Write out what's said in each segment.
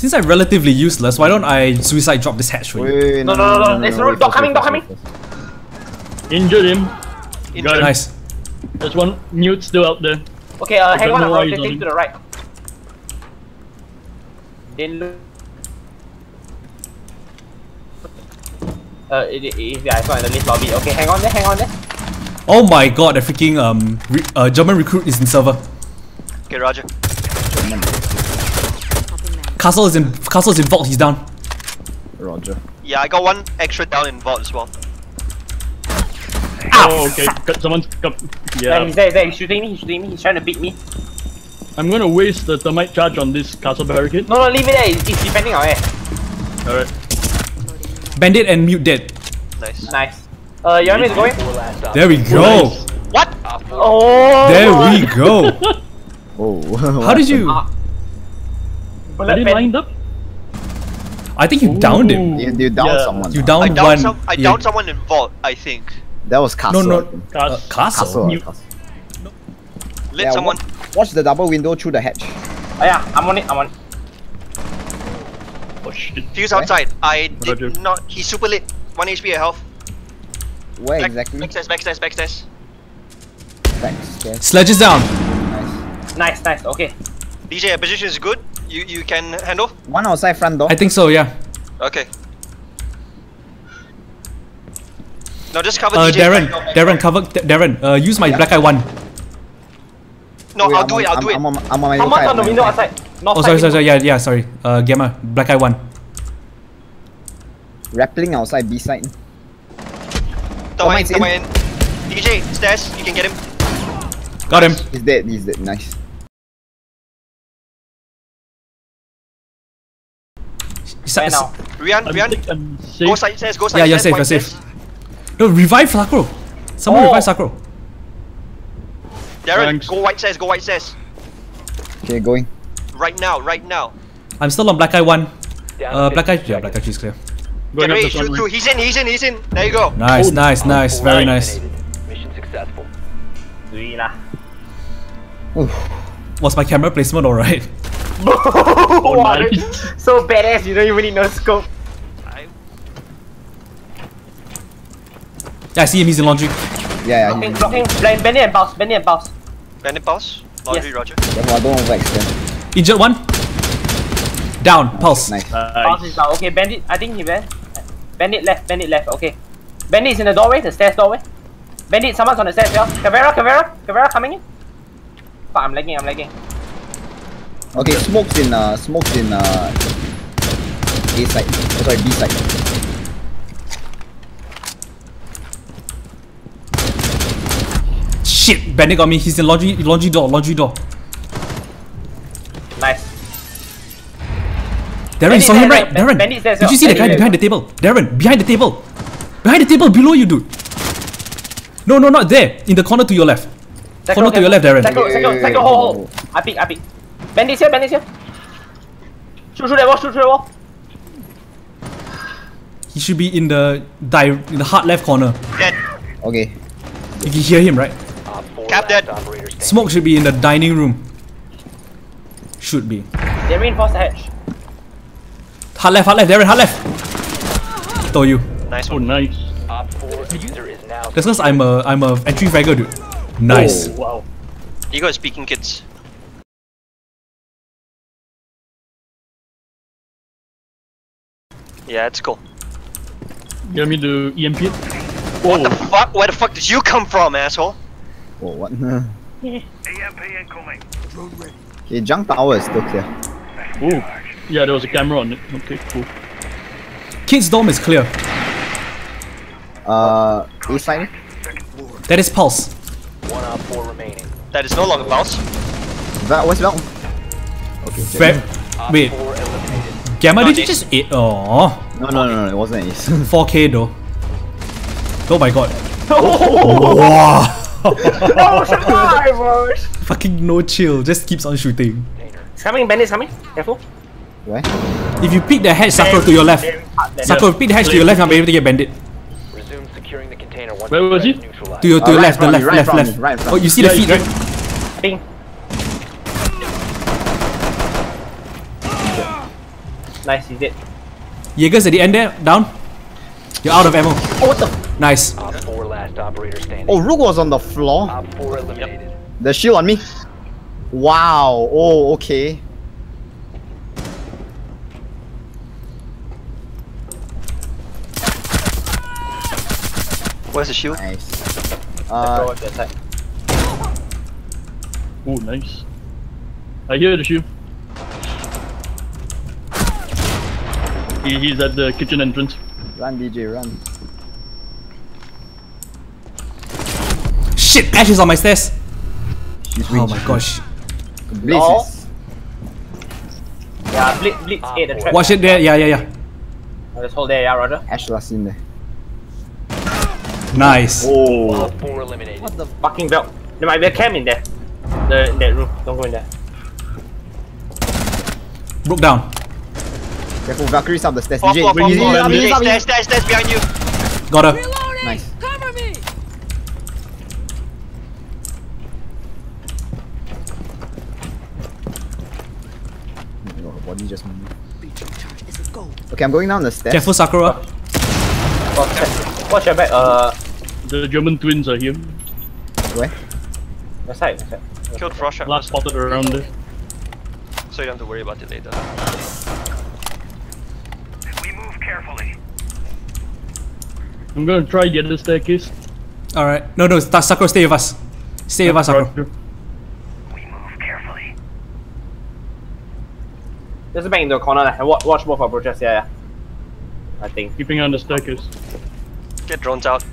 Since I'm relatively useless, why don't I suicide drop this hatch for you? Wait, no, there's no dog coming, dog coming! Injured him. Got him. Nice. There's one Mute still out there. Okay, hang on, I'm rotating to the right. Yeah, I saw in the list lobby. Okay, hang on there, Oh my god, the freaking German recruit is in server. Okay, roger. Castle is in vault, he's down. Roger. Yeah, I got one extra down in vault as well. Oh, okay. Someone's come. Yeah. He's there, he's shooting me, he's trying to beat me. I'm gonna waste the thermite charge on this castle barricade. No, leave it there, he's defending our air. Alright. Bandit and Mute dead. Nice. You want me to go in? There we go! Nice. What? Oh! There we go! Oh. How did you... Are they lined up? I think you downed him. You downed someone. You downed one. I downed someone in vault, I think. That was Castle. No, no. Castle? No. Let someone... Watch the double window through the hatch. Oh yeah, I'm on it, Oh shit. Fuse outside. I did not... He's super late. 1 HP of health. Where exactly? Backstairs. Sledge is down. Nice, okay. DJ, your position is good. You can handle? One outside front door? I think so, yeah. Okay. No, just cover DJ. Darren, use my black eye one. No, wait, I'll do it. I'm on my side. On the window outside. Oh, sorry, sorry. Gamma, black eye one. Rappelling outside, B side. Thermite in. DJ, stairs, you can get him. Got him. He's dead, nice. Now. Rian, go side. Yeah, you're safe. No, revive Sakura. Someone revive Sakura. Darren, go white stairs. Okay, going. Right now. I'm still on black eye one. Black eye 3 is clear. Shoot through. He's in. There you go. Nice. Very nice. Mission successful. Was my camera placement alright? Oh, so badass, you don't even need no scope. Yeah, I see him, he's in laundry. Blocking. Like, Bandit and Pulse. Bandit, Pulse? Laundry, yes. Roger. Yeah, I don't want to extend. Injured one. Down, Pulse. Nice. Pulse is down, okay, Bandit, I think he ran. Bandit left, okay. Bandit is in the doorway, the stairs doorway. Bandit, someone's on the stairs, yeah. Caveira coming in. Fuck, I'm lagging. Okay, smoke's in A side. Oh, sorry, B side. Shit, Bandit got me. He's in laundry door. Nice. Darren, saw him right. Darren, did you see the guy behind the table? Darren, behind the table. Behind the table below you, dude. No, not there. In the corner to your left. Corner to your left, Darren. Second hole. I pick. Bandit's here. Shoot through the wall, He should be in the hard left corner. Dead. Okay. You can hear him, right? Cap dead. Smoke should be in the dining room. Should be. They reinforced the hatch. Hard left, Darren, hard left. Told you. Nice one. Nice. That's because I'm a entry fragger, dude. Nice. Oh, wow. You got speaking kids. Yeah, it's cool. You want me to EMP it? What the fuck? Where the fuck did you come from, asshole? Oh, what? EMP incoming. Okay, junk tower is still clear. Ooh. Yeah, there was a camera on it. Okay, cool. Kid's dorm is clear. A side? That is Pulse. 1 hour 4 remaining. That is no longer Pulse. That was long. Okay. Wait. Gamma, did you just eat? Oh. No, it wasn't ace. 4K though. Oh my god. Oh, wow. Fucking no chill, just keeps on shooting. It's coming, Bandit's coming. Careful. Where? If you pick the hatch, Sakura to your left. Sakura, pick the hatch to your left, I'm able to get Bandit. Resume securing the container once. Where was he? To your left. Oh, you see the feet, right? Bing. Nice, he's dead. Jaeger's at the end there, down. You're out of ammo. Oh, what the? Nice. Op 4 last operator standing. Oh, Rook was on the floor. Op 4 eliminated. Yep. The shield on me. Wow. Oh, okay. Where's the shield? Nice. Oh, nice. I hear the shield. He's at the kitchen entrance. Run, DJ, run. Shit, Ash is on my stairs. Oh my gosh. Blitz. Oh. Yeah, Blitz ate the trap. Watch it there, yeah. I'll just hold there, yeah, Roger. Ash last in there. Nice. Oh. What the fucking belt? There might be a cam in there. In that room. Don't go in there. Broke down. Careful, Valkyrie's up the stairs. DJ, bring him up. Stairs behind you. Got her. Nice. Cover me. Body just moved. Okay, I'm going down the stairs. Careful, Sakura. Watch your back. The German twins are here. Where? The side. Killed Frost. Last spotted around there. So you don't have to worry about it later. We move carefully. I'm gonna try get the staircase. All right. No. Sakura, stay with us. Stay with us, Sakura. We move carefully. There's a bang in the corner. Watch more for approaches. Yeah. I think. Keeping on the staircase. Get drones out.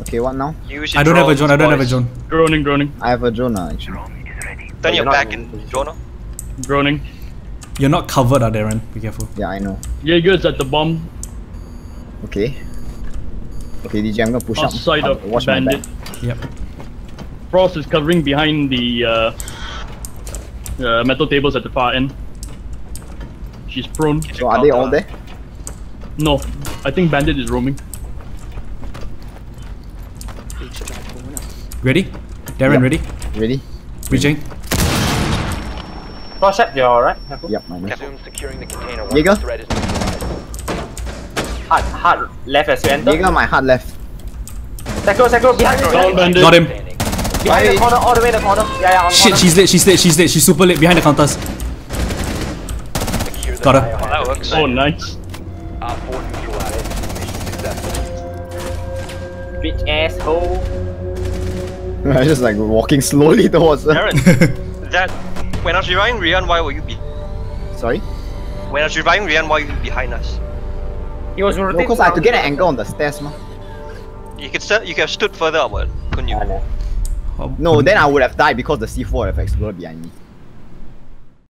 Okay, what now? I don't have a drone, Droning. I have a drone now, actually. Drone is ready. Turn your back in drone. Droning. You're not covered out there, Ren. Be careful. Yeah, I know. Yeah, Jaeger's at the bomb. Okay. Okay, DJ, I'm gonna push up. Outside of Bandit. Yep. Frost is covering behind the metal tables at the far end. She's prone. So are they all there? No. I think Bandit is roaming. Ready? Darren, ready? Ready. Reaching. Flash up, you're alright? Yep, my name. Jäger? Hard left as you enter. Jäger, my hard left. Sakura, behind you. Got him. Behind the corner, all the way in the corner. Yeah, on the corner. Shit, she's late. She's super late behind the counters. Got her. That works. Oh, nice. Bitch asshole. I was just like walking slowly towards her. Darren, when I was reviving Rian, why were you behind? Sorry? When I was reviving Rian, why were you behind us? He was rotating. Because I had to get an angle on the stairs, man. You could have stood further upward, couldn't you? No, then I would have died because the C4 would have exploded behind me.